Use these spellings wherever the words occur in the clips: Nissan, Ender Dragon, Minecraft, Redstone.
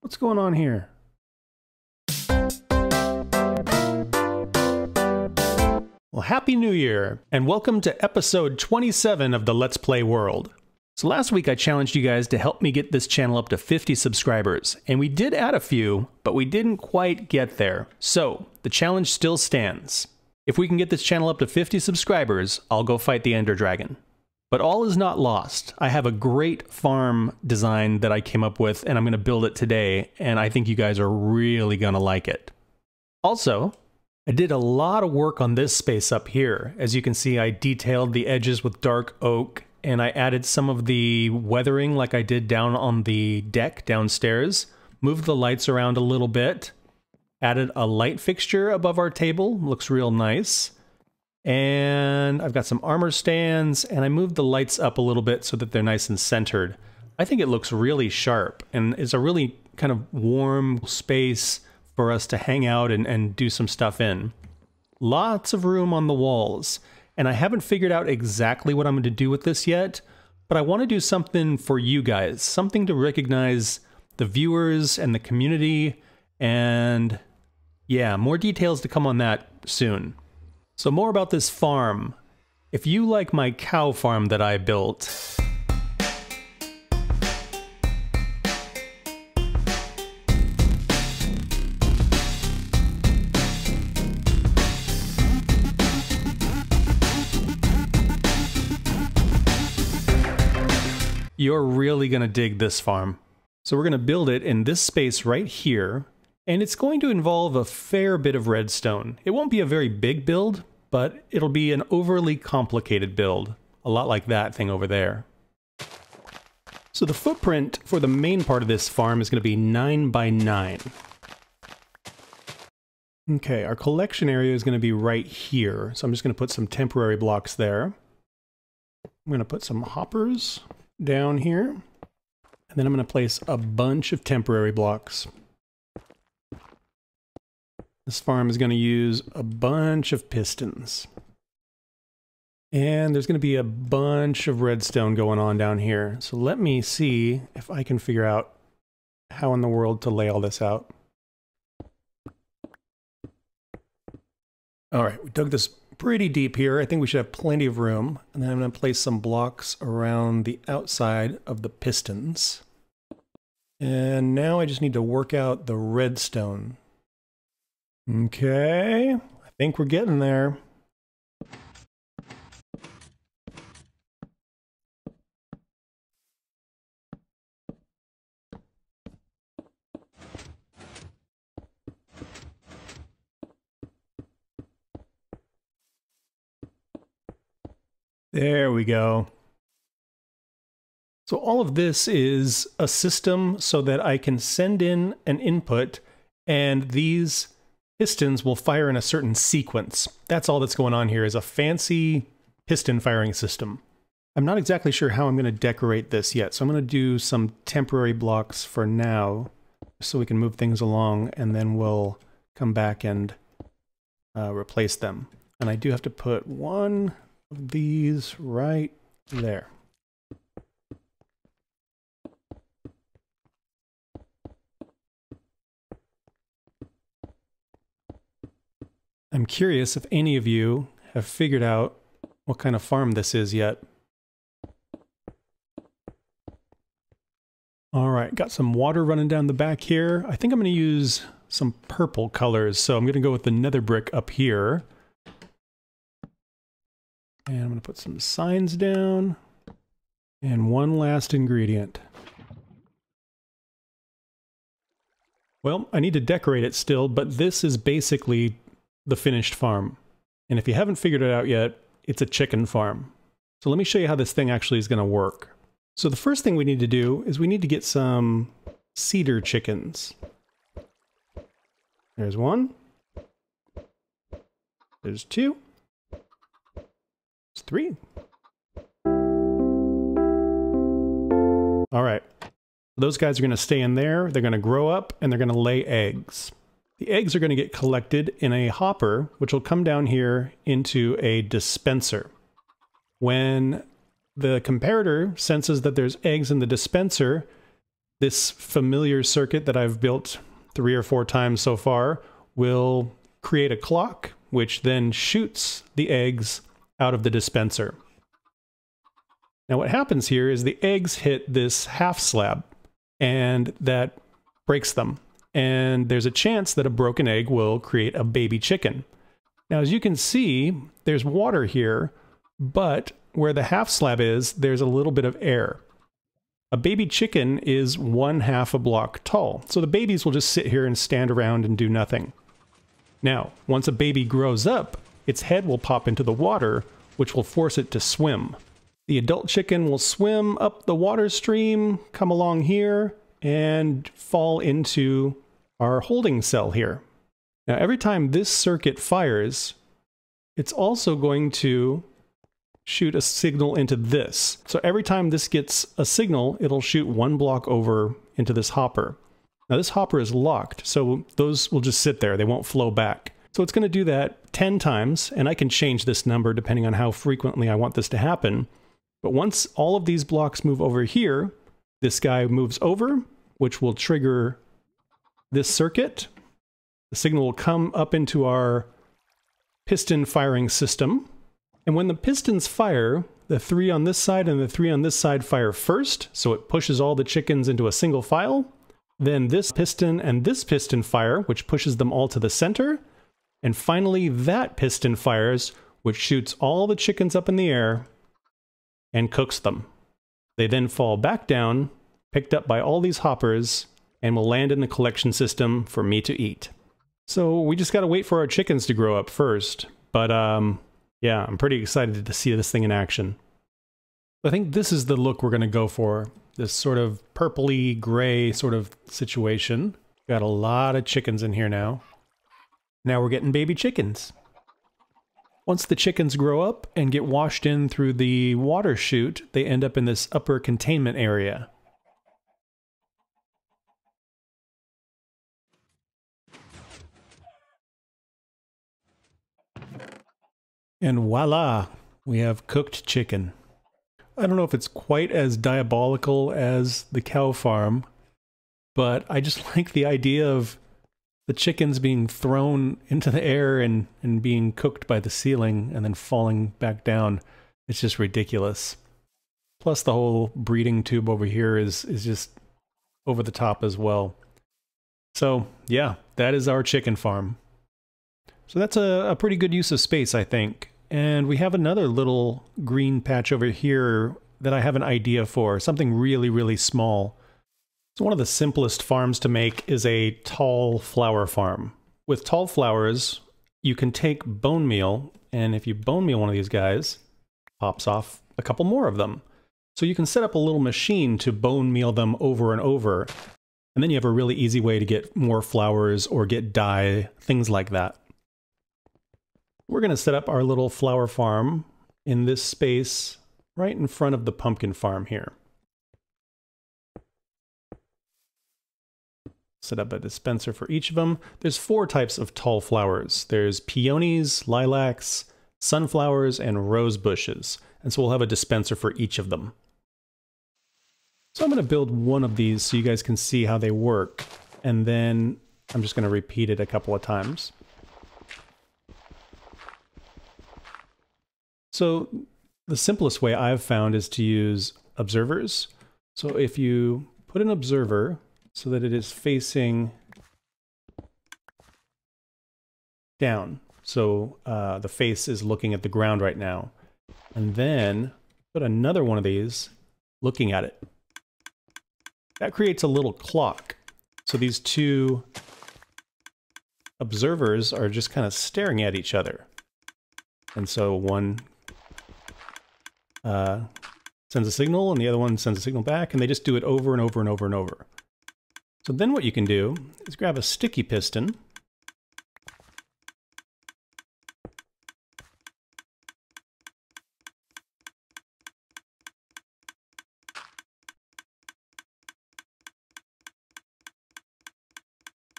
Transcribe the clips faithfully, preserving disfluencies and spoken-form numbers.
What's going on here? Well, Happy New Year, and welcome to episode twenty-seven of the Let's Play World. So last week I challenged you guys to help me get this channel up to fifty subscribers, and we did add a few, but we didn't quite get there. So, the challenge still stands. If we can get this channel up to fifty subscribers, I'll go fight the Ender Dragon. But all is not lost. I have a great farm design that I came up with, and I'm going to build it today, and I think you guys are really going to like it. Also, I did a lot of work on this space up here. As you can see, I detailed the edges with dark oak, and I added some of the weathering like I did down on the deck downstairs, moved the lights around a little bit, added a light fixture above our table, looks real nice, and I've got some armor stands, and I moved the lights up a little bit so that they're nice and centered. I think it looks really sharp, and it's a really kind of warm space for us to hang out and, and do some stuff in. Lots of room on the walls, and I haven't figured out exactly what I'm going to do with this yet, but I want to do something for you guys, something to recognize the viewers and the community, and yeah, more details to come on that soon. So more about this farm. If you like my cow farm that I built, you're really gonna dig this farm. So we're gonna build it in this space right here, and it's going to involve a fair bit of redstone. It won't be a very big build, but it'll be an overly complicated build. A lot like that thing over there. So the footprint for the main part of this farm is gonna be nine by nine. Okay, our collection area is gonna be right here. So I'm just gonna put some temporary blocks there. I'm gonna put some hoppers down here, and then I'm going to place a bunch of temporary blocks. This farm is going to use a bunch of pistons, and there's going to be a bunch of redstone going on down here. So let me see if I can figure out how in the world to lay all this out. All right, we dug this pretty deep here. I think we should have plenty of room. And then I'm going to place some blocks around the outside of the pistons. And now I just need to work out the redstone. Okay, I think we're getting there. There we go. So all of this is a system so that I can send in an input, and these pistons will fire in a certain sequence. That's all that's going on here, is a fancy piston firing system. I'm not exactly sure how I'm going to decorate this yet, so I'm going to do some temporary blocks for now so we can move things along, and then we'll come back and uh, replace them. And I do have to put one of these right there. I'm curious if any of you have figured out what kind of farm this is yet. All right, got some water running down the back here. I think I'm going to use some purple colors, so I'm going to go with the nether brick up here. And I'm going to put some signs down, and one last ingredient. Well, I need to decorate it still, but this is basically the finished farm. And if you haven't figured it out yet, it's a chicken farm. So let me show you how this thing actually is going to work. So the first thing we need to do is we need to get some cedar chickens. There's one. There's two. Three. All right, those guys are going to stay in there. They're going to grow up, and they're going to lay eggs. The eggs are going to get collected in a hopper, which will come down here into a dispenser. When the comparator senses that there's eggs in the dispenser, this familiar circuit that I've built three or four times so far will create a clock, which then shoots the eggs out of the dispenser. Now what happens here is the eggs hit this half slab, and that breaks them. And there's a chance that a broken egg will create a baby chicken. Now, as you can see, there's water here, but where the half slab is, there's a little bit of air. A baby chicken is one half a block tall, so the babies will just sit here and stand around and do nothing. Now, once a baby grows up, its head will pop into the water, which will force it to swim. The adult chicken will swim up the water stream, come along here, and fall into our holding cell here. Now, every time this circuit fires, it's also going to shoot a signal into this. So every time this gets a signal, it'll shoot one block over into this hopper. Now this hopper is locked, so those will just sit there. They won't flow back. So it's going to do that ten times, and I can change this number depending on how frequently I want this to happen. But once all of these blocks move over here, this guy moves over, which will trigger this circuit. The signal will come up into our piston firing system. And when the pistons fire, the three on this side and the three on this side fire first, so it pushes all the chickens into a single file. Then this piston and this piston fire, which pushes them all to the center. And finally, that piston fires, which shoots all the chickens up in the air and cooks them. They then fall back down, picked up by all these hoppers, and will land in the collection system for me to eat. So we just gotta wait for our chickens to grow up first. But um, yeah, I'm pretty excited to see this thing in action. I think this is the look we're gonna go for. This sort of purpley gray sort of situation. Got a lot of chickens in here now. Now we're getting baby chickens. Once the chickens grow up and get washed in through the water chute, they end up in this upper containment area. And voila, we have cooked chicken. I don't know if it's quite as diabolical as the cow farm, but I just like the idea of the chickens being thrown into the air and, and being cooked by the ceiling and then falling back down. It's just ridiculous. Plus the whole breeding tube over here is, is just over the top as well. So yeah, that is our chicken farm. So that's a, a pretty good use of space, I think. And we have another little green patch over here that I have an idea for, something really, really small. So one of the simplest farms to make is a tall flower farm. With tall flowers, you can take bone meal, and if you bone meal one of these guys, pops off a couple more of them. So you can set up a little machine to bone meal them over and over, and then you have a really easy way to get more flowers or get dye, things like that. We're going to set up our little flower farm in this space right in front of the pumpkin farm here. Set up a dispenser for each of them. There's four types of tall flowers. There's peonies, lilacs, sunflowers, and rose bushes. And so we'll have a dispenser for each of them. So I'm going to build one of these so you guys can see how they work. And then I'm just going to repeat it a couple of times. So the simplest way I've found is to use observers. So if you put an observer so that it is facing down. So uh, the face is looking at the ground right now. And then put another one of these looking at it. That creates a little clock. So these two observers are just kind of staring at each other. And so one uh, sends a signal and the other one sends a signal back, and they just do it over and over and over and over. So then what you can do is grab a sticky piston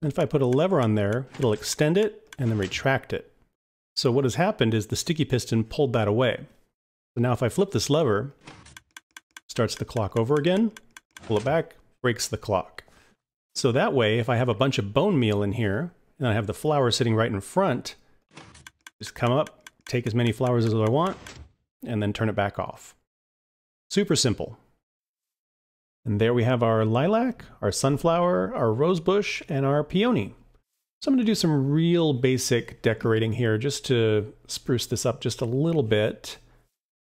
and if I put a lever on there, it'll extend it and then retract it. So what has happened is the sticky piston pulled that away. So now if I flip this lever, starts the clock over again, pull it back, breaks the clock. So that way, if I have a bunch of bone meal in here, and I have the flour sitting right in front, just come up, take as many flowers as I want, and then turn it back off. Super simple. And there we have our lilac, our sunflower, our rosebush, and our peony. So I'm going to do some real basic decorating here just to spruce this up just a little bit,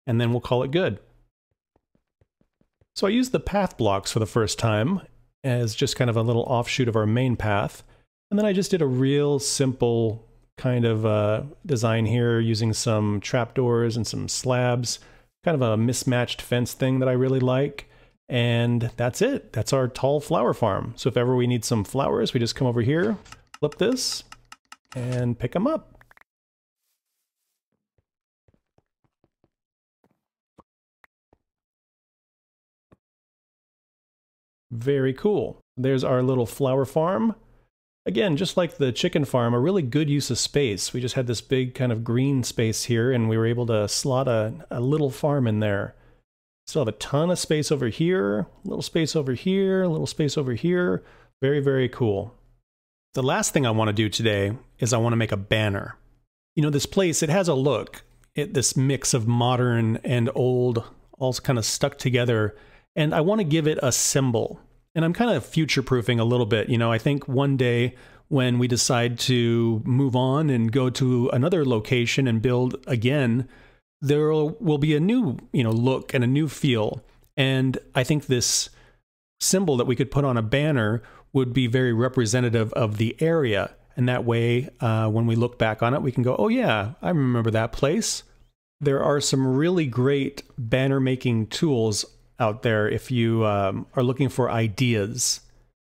and then we'll call it good. So I used the path blocks for the first time as just kind of a little offshoot of our main path. And then I just did a real simple kind of uh, design here using some trapdoors and some slabs, kind of a mismatched fence thing that I really like. And that's it. That's our tall flower farm. So if ever we need some flowers, we just come over here, flip this, and pick them up. Very cool. There's our little flower farm. Again, just like the chicken farm, a really good use of space. We just had this big kind of green space here, and we were able to slot a, a little farm in there. Still have a ton of space over here, a little space over here, a little space over here. Very, very cool. The last thing I want to do today is I want to make a banner. You know, this place, it has a look. It, this mix of modern and old, all kind of stuck together. And I want to give it a symbol. And I'm kind of future-proofing a little bit. You know, I think one day when we decide to move on and go to another location and build again, there will be a new, you know, look and a new feel. And I think this symbol that we could put on a banner would be very representative of the area. And that way, uh, when we look back on it, we can go, oh yeah, I remember that place. There are some really great banner making tools out there if you um, are looking for ideas.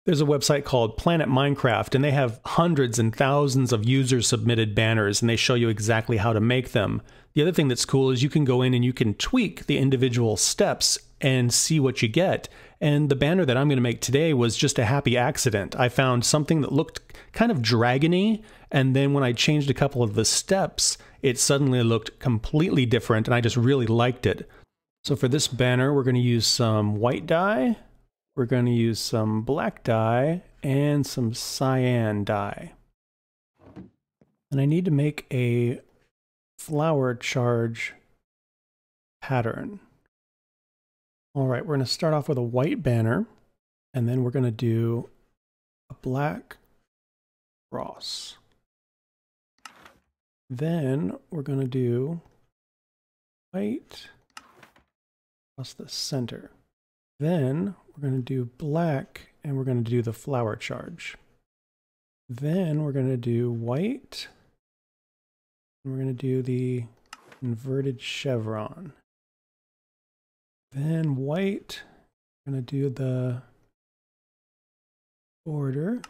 There's a website called Planet Minecraft, and they have hundreds and thousands of user-submitted banners, and they show you exactly how to make them. The other thing that's cool is you can go in and you can tweak the individual steps and see what you get. And the banner that I'm going to make today was just a happy accident. I found something that looked kind of dragony, and then when I changed a couple of the steps, it suddenly looked completely different, and I just really liked it. So for this banner, we're going to use some white dye. We're going to use some black dye and some cyan dye. And I need to make a flower charge pattern. All right, we're going to start off with a white banner, and then we're going to do a black cross. Then we're going to do white across the center. Then we're going to do black, and we're going to do the flower charge. Then we're going to do white, and we're going to do the inverted chevron. Then white, we're going to do the border.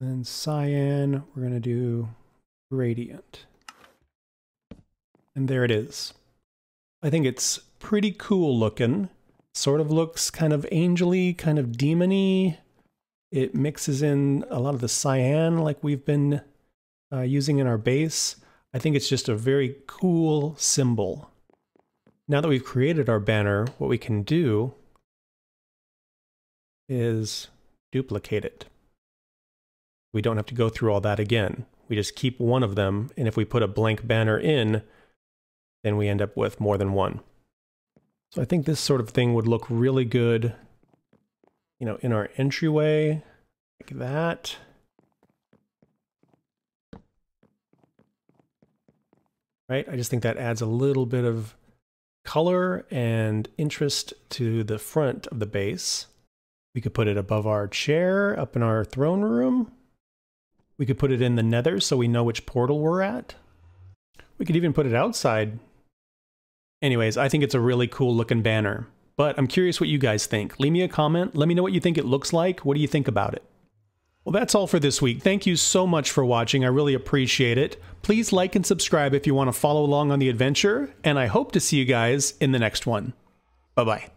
Then cyan, we're going to do gradient. And there it is. I think it's pretty cool looking. Sort of looks kind of angel-y, kind of demon-y. It mixes in a lot of the cyan like we've been uh, using in our base. I think it's just a very cool symbol. Now that we've created our banner, what we can do is duplicate it. We don't have to go through all that again. We just keep one of them, and if we put a blank banner in, then we end up with more than one. So I think this sort of thing would look really good, you know, in our entryway, like that. Right? I just think that adds a little bit of color and interest to the front of the base. We could put it above our chair, up in our throne room. We could put it in the nether so we know which portal we're at. We could even put it outside. Anyways, I think it's a really cool looking banner, but I'm curious what you guys think. Leave me a comment. Let me know what you think it looks like. What do you think about it? Well, that's all for this week. Thank you so much for watching. I really appreciate it. Please like and subscribe if you want to follow along on the adventure, and I hope to see you guys in the next one. Bye-bye.